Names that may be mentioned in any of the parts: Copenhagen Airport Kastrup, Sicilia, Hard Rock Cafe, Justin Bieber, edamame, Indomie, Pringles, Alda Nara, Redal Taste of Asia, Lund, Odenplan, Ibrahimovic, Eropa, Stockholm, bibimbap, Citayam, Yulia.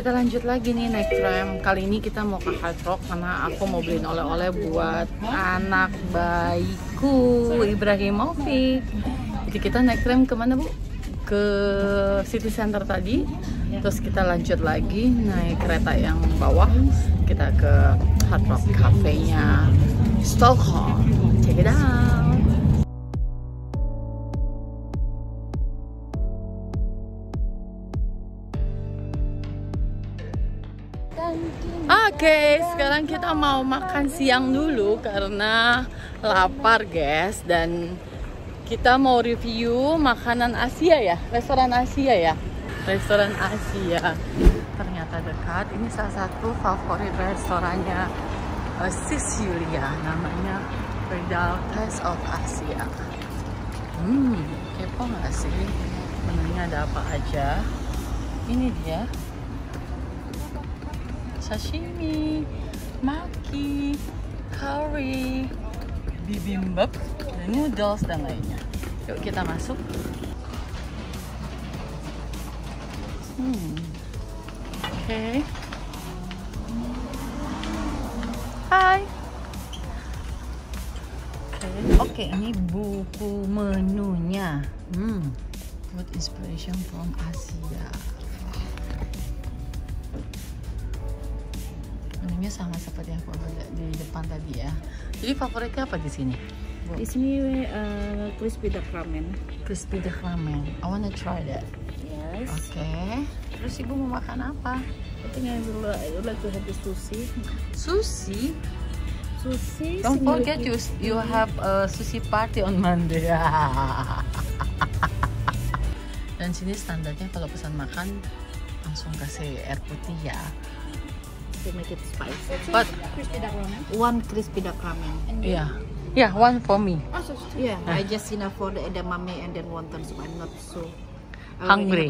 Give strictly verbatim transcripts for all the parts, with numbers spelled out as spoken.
Kita lanjut lagi nih naik tram. Kali ini kita mau ke Hard Rock karena aku mau beliin oleh-oleh buat anak bayiku Ibrahimovic. Jadi kita naik tram kemana Bu? Ke city center tadi. Terus kita lanjut lagi naik kereta yang bawah. Kita ke Hard Rock Cafe-nya Stockholm. Check it out. Oke, okay, sekarang kita mau makan siang dulu karena lapar guys, dan kita mau review makanan Asia ya, restoran Asia ya, restoran Asia. Ternyata dekat, ini salah satu favorit restorannya uh, Sicilia, namanya Redal Taste of Asia. Hmm, kepo nggak sih? Menunya ada apa aja? Ini dia. Sashimi, maki, curry, bibimbap, dan noodles dan lainnya. Yuk kita masuk. Hmm. Oke. Okay. Hai. Oke, okay. okay, ini buku menunya. Hmm. Food inspiration from Asia. Menunya sama seperti yang aku ada di depan tadi ya. Jadi favoritnya apa di sini? Di sini uh, crispy duck ramen. Crispy duck ramen. I wanna try that. Yes. Oke. Okay. Terus ibu mau makan apa? I think I would like to have the sushi. Sushi. Sushi. Don't forget you you have a sushi party on Monday. Dan sini standarnya kalau pesan makan langsung kasih air putih ya. To make it spicy. But crispy duck ramen. One crispy duck ramen. Yeah, yeah, one for me. Also, yeah, I just enough for the edamame and then wonton, so I'm not so hungry.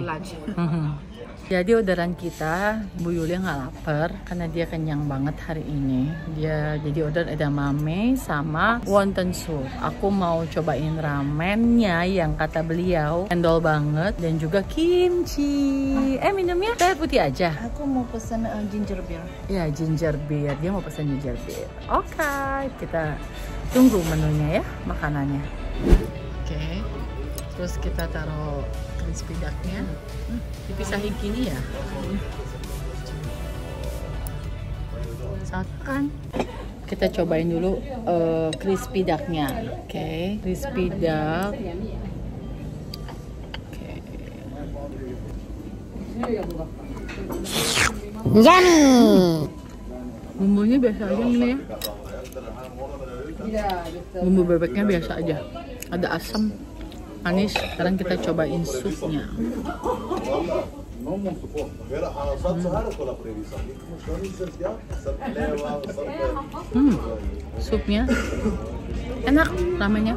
Jadi orderan kita, Bu Yulia nggak lapar karena dia kenyang banget hari ini. Dia jadi order edamame sama wonton soup. Aku mau cobain ramennya yang kata beliau endol banget, dan juga kimchi. Eh minumnya teh putih aja. Aku mau pesen uh, ginger beer. Ya ginger beer. Dia mau pesen ginger beer. Oke, okay, kita tunggu menunya ya, makanannya. Oke, okay. Terus kita taruh crispy ducknya. Hmm. Dipisahin gini ya. Hmm. Sakan. Kita cobain dulu uh, crispy ducknya. Oke, okay. Crispy duck. Oke. Okay. Yummy. Bumbunya biasa aja ini ya. Bumbu bebeknya biasa aja. Ada asam. Anis, sekarang kita cobain supnya. Hmm. Hmm. Supnya enak, ramennya.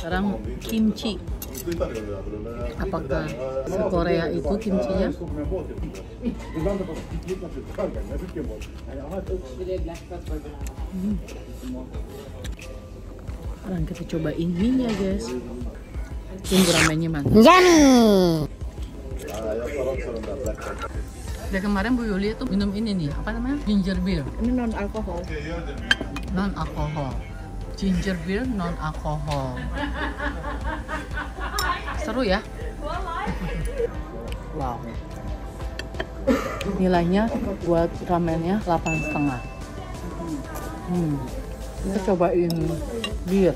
Sekarang kimchi. Apakah se-Korea itu kimchinya? Hmm. Sekarang kita cobain mie-nya guys. Bumbu ramennya mantap. Yummy. Dari kemarin Bu Yulia tuh minum ini nih, apa namanya? Ginger beer. Ini non alkohol. Non alkohol. Ginger beer non alkohol. Seru ya? Wow. Nilainya buat ramennya delapan koma lima. Hmm. Kita cobain beer,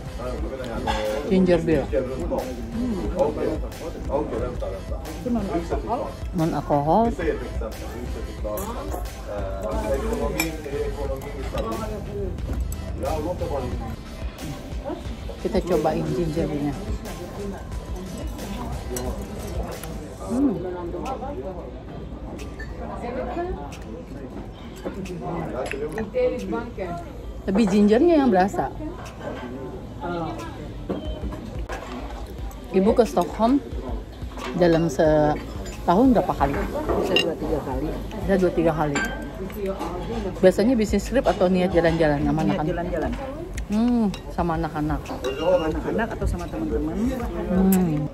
ginger beer. Hmm. Non alkohol. Kita cobain ginger beernya. Hmm. Lebih gingernya yang berasa. Ibu ke Stockholm dalam setahun berapa kali? Bisa dua tiga kali. Bisa dua tiga kali. Biasanya bisnis trip atau niat jalan-jalan, aman kan? Jalan-jalan. Hmm, sama anak-anak. Sama anak-anak atau sama teman-teman? Hmm,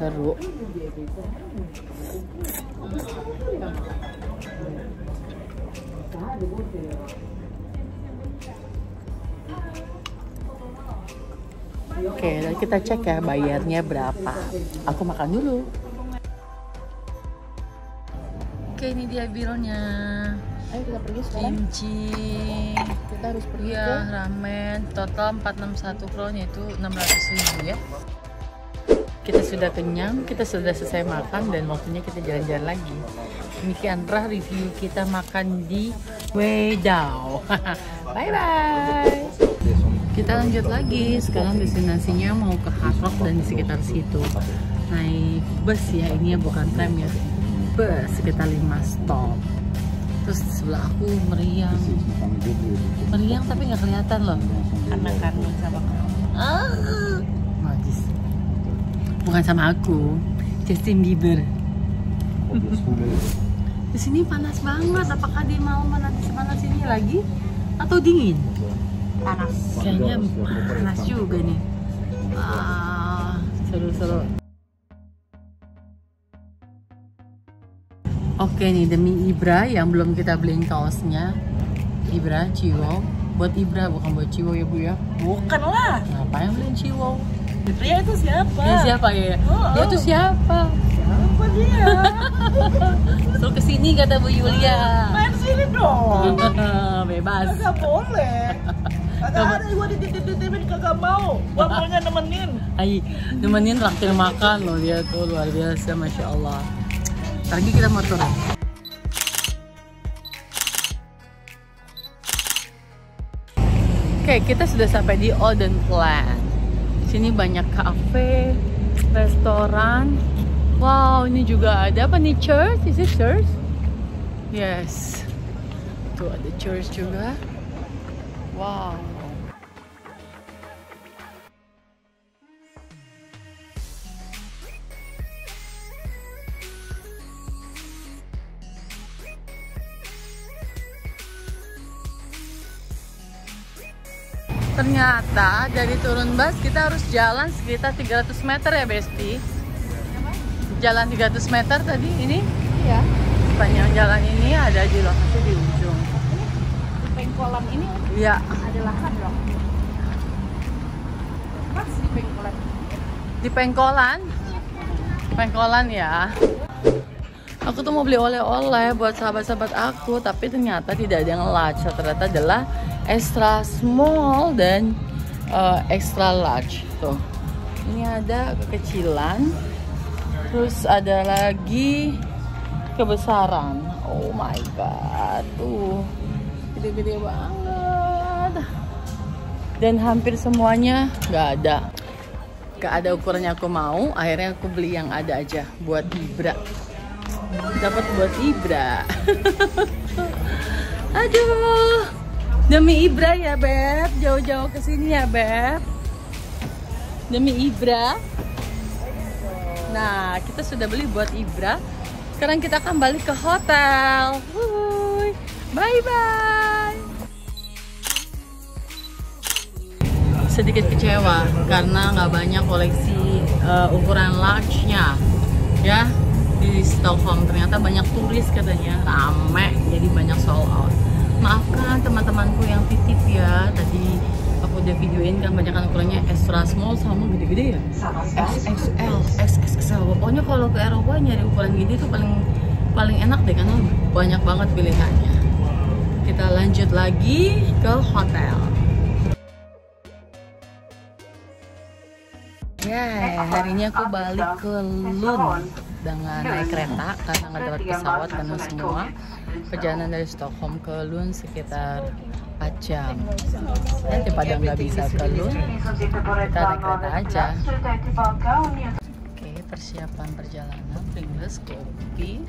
seru. Oke, lalu kita cek ya bayarnya berapa. Aku makan dulu. Oke, ini dia bironya. Ayo kita pergi sekarang. Kimchi. Kita harus pergi ya, ke ramen. Total empat ratus enam puluh satu kron, yaitu enam ratus ribu ya. Kita sudah kenyang, kita sudah selesai makan dan waktunya kita jalan-jalan lagi. Demikianlah review kita makan di Redal. Bye-bye. Kita lanjut lagi, sekarang destinasinya mau ke Hard Rock dan di sekitar situ. Naik bus ya, ini ya bukan tram ya. Bus sekitar lima stop. Terus sebelah aku meriang. Meriang tapi nggak kelihatan loh. Karena kandung sama kamu. Ah, najis. Bukan sama aku, Justin Bieber. Di sini panas banget. Apakah dia mau manasin panas ini lagi atau dingin? Panas. Kayaknya panas juga nih. Ah, seru-seru. Oke nih, demi Ibra yang belum kita beliin kaosnya. Ibra, Ciwo. Buat Ibra, bukan buat Ciwo ya Bu ya? Bukan lah. Ngapain beliin Ciwo? Dia itu siapa? Dia siapa ya? Oh, oh. Dia itu siapa? Siapa dia? So kesini kata Bu Yulia. Main sini dong. Bebas. Gak boleh. Kagak ada gue dititip-titipin, kagak mau. Gue maunya nemenin. Ay, nemenin traktir makan loh dia tuh, luar biasa, Masya Allah. Lagi kita motor. Oke, kita sudah sampai di Odenplan. Sini banyak kafe, restoran. Wow, ini juga ada apa nih, church? Is it church? Yes. Tuh ada church juga. Wow. Ternyata dari turun bus kita harus jalan sekitar tiga ratus meter ya Besti. Jalan tiga ratus meter tadi ini? Iya. Sepanjang jalan ini ada di lokasi di ujung. Di pengkolan ini? Iya. Ada lahan dong. Mas di pengkolan. Di pengkolan? Pengkolan ya. Aku tuh mau beli oleh-oleh buat sahabat-sahabat aku, tapi ternyata tidak ada yang large. Ternyata adalah extra small dan uh, extra large. Tuh, ini ada kekecilan, terus ada lagi kebesaran. Oh my god, tuh gede-gede banget. Dan hampir semuanya nggak ada, nggak ada ukurannya aku mau. Akhirnya aku beli yang ada aja buat Ibra. Dapat buat Ibra. Aduh. Demi Ibra ya Beb, jauh-jauh ke sini ya Beb. Demi Ibra. Nah, kita sudah beli buat Ibra. Sekarang kita akan balik ke hotel. Bye-bye. Sedikit kecewa karena nggak banyak koleksi uh, ukuran large-nya. Ya, di Stockholm ternyata banyak turis katanya. Rame, jadi banyak sold out. Maafkan teman-temanku yang titip ya, tadi aku udah videoin kan banyak ukurannya extra small sama gede-gede ya, X X L, X X L. Pokoknya kalau ke Eropa nyari ukuran gede itu paling paling enak deh karena banyak banget pilihannya. Kita lanjut lagi ke hotel. Ya, hari ini aku balik ke Lund dengan naik kereta karena nggak dapat pesawat karena semua. Perjalanan dari Stockholm ke Lund sekitar empat jam. Dan daripada nggak bisa ke Lund, kita naik kereta aja. Oke, persiapan perjalanan, Pringles, kopi,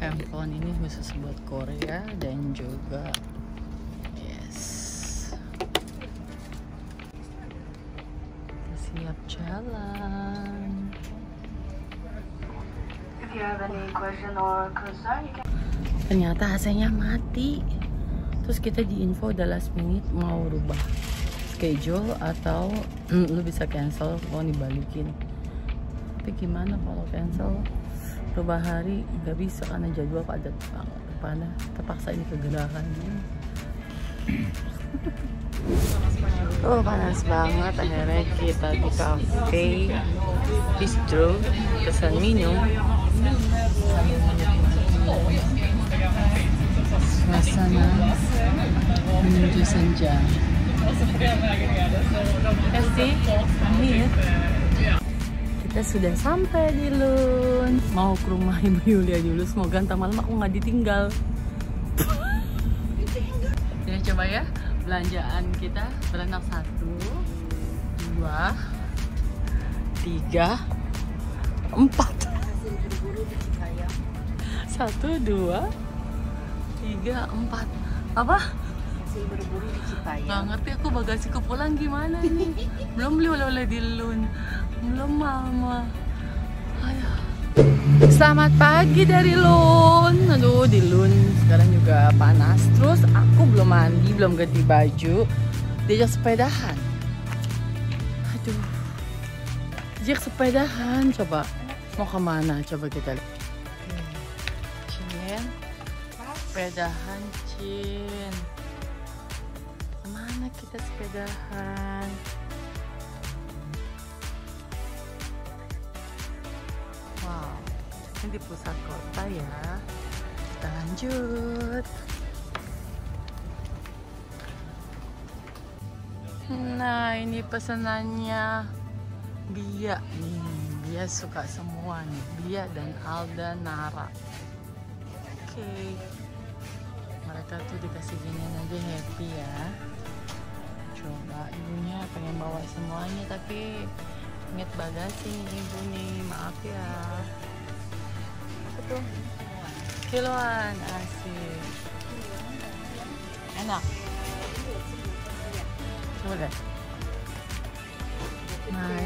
handphone ini khusus buat Korea dan juga yes. Siap jalan. If you have any question or concern, you can... Ternyata A C-nya mati. Terus kita diinfo udah last minute mau rubah. schedule atau mm, lu bisa cancel kalau dibalikin. Tapi gimana kalau cancel berubah hari? Nggak bisa karena jadwal padat banget, karena terpaksa ini kegerakan. Oh, panas banget. Akhirnya kita di cafe bistro pesan minum. Suasana menuju senja. Kasih, amin. Kita sudah sampai di Lund. Mau ke rumah Ibu Yulia dulu. Semoga ntar malam aku nggak ditinggal. Ini coba ya belanjaan kita beranak satu, dua, tiga, empat. Satu, dua, tiga, empat. Apa? Berburu di Citayam. Nggak ngerti aku bagasiku pulang gimana nih. Belum beli oleh-oleh di Lund. Belum mama. Ayah. Selamat pagi dari Lund. Aduh, di Lund sekarang juga panas. Terus aku belum mandi, belum ganti baju. Diajak sepedahan. Aduh. Diajak sepedahan. Coba mau kemana? Coba kita lihat. Cien. Sepedahan Cien. Mana kita sepedahan? Wow, ini di pusat kota ya. Kita lanjut. Nah, ini pesenannya Bia nih. Bia suka semua nih. Bia dan Alda Nara. Oke, okay. Mereka tuh dikasih ginian aja happy ya. Coba ibunya pengen bawa semuanya tapi inget bagasi ibu nih, maaf ya. Apa tuh? Kiloan, asik. Enak. Coba deh. Nah,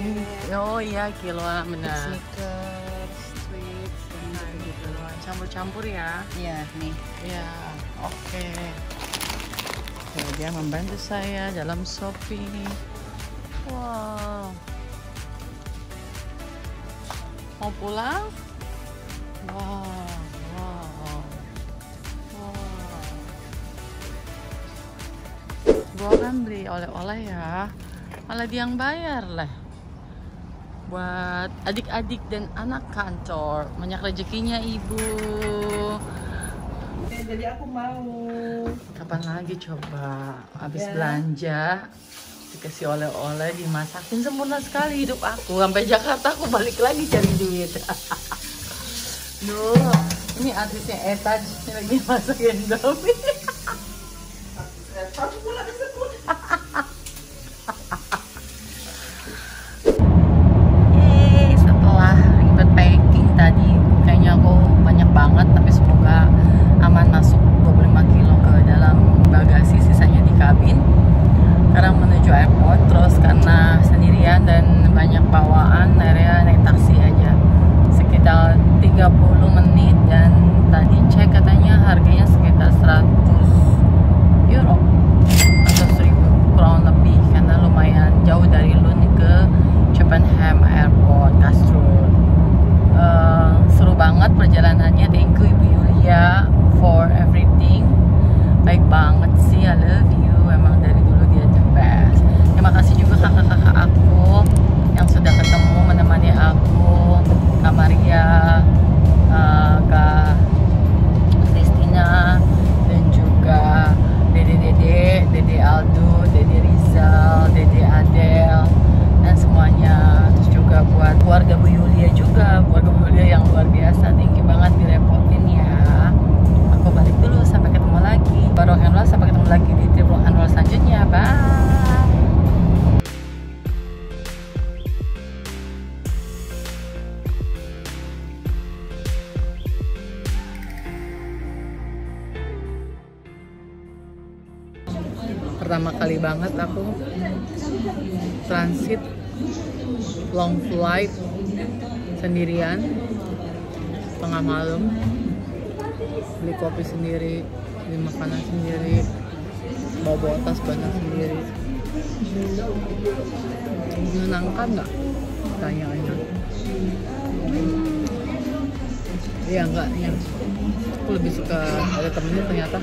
oh iya kiloan benar. Sneakers, sweets, nah, kiloan campur-campur ya. Iya nih. Iya, oke. Okay. Dia membantu saya dalam shopping. Wow. Mau pulang? Wow, wow, wow. Gua kan beli oleh-oleh ya. Malah dia yang bayar lah. Buat adik-adik dan anak kantor. Banyak rezekinya ibu. Jadi aku mau. Kapan lagi coba habis ya. Belanja dikasih oleh-oleh dimasakin sempurna sekali hidup aku. Sampai Jakarta aku balik lagi cari duit. Duh, ini artisnya Eta lagi masak Indomie. Yeay, setelah ribet packing tadi kayaknya aku banyak banget tapi semoga aman masuk dua puluh lima kilo ke dalam bagasi, sisanya di kabin. Sekarang menuju airport, terus karena sendirian dan banyak bawaan area naik taksi aja sekitar tiga puluh menit dan tadi cek katanya harganya sekitar seratus euro atau seribu kurang lebih karena lumayan jauh dari Lund ke Copenhagen Airport Kastrup. Uh, seru banget perjalanannya, thank you Ibu Yulia for everything. Baik banget sih, I love you. Emang dari dulu dia the best. Terima kasih juga kakak-kakak aku yang sudah ketemu menemani aku, Kak Maria, uh, Kak Kristina, dan juga Dede Dede, Dede Aldo, Dede Rizal, Dede Adel, dan semuanya. Terus juga buat keluarga Bu Yulia juga, keluarga Bu Yulia yang luar biasa, tinggi banget direpotin ya. Aku balik dulu, sampai ketemu lagi. Baru enroll, sampai ketemu lagi di trip enroll selanjutnya. Bye. Pertama kali banget aku transit long flight sendirian tengah malam. Beli kopi sendiri, beli makanan sendiri, bawa bawa tas banyak sendiri. Menyenangkan nggak? Tanya-tanya. Hmm. Ya enggak, ya. Aku lebih suka ada temennya ternyata.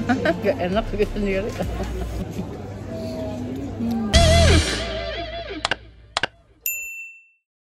Gak enak gitu sendiri.